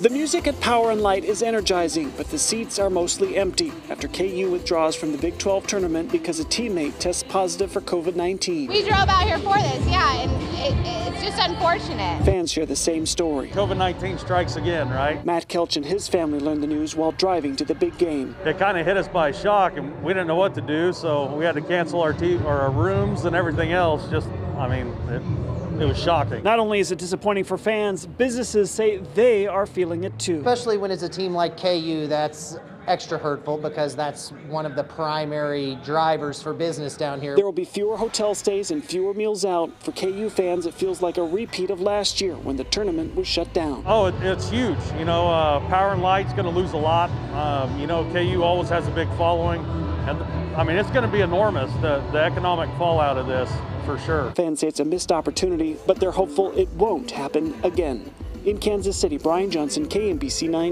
The music at Power and Light is energizing, but the seats are mostly empty after KU withdraws from the Big 12 tournament because a teammate tests positive for COVID-19. We drove out here for this, yeah, and it's just unfortunate. Fans share the same story. COVID-19 strikes again, right? Matt Kelch and his family learned the news while driving to the big game. It kind of hit us by shock, and we didn't know what to do, so we had to cancel our rooms and everything else. Just, I mean, it was shocking. Not only is it disappointing for fans, businesses say they are feeling it too. Especially when it's a team like KU, that's extra hurtful because that's one of the primary drivers for business down here. There will be fewer hotel stays and fewer meals out. For KU fans, it feels like a repeat of last year when the tournament was shut down. Oh, it's huge. You know, Power and Light's going to lose a lot. You know, KU always has a big following. And I mean, it's going to be enormous, the economic fallout of this, for sure. Fans say it's a missed opportunity, but they're hopeful it won't happen again. In Kansas City, Brian Johnson, KMBC 9.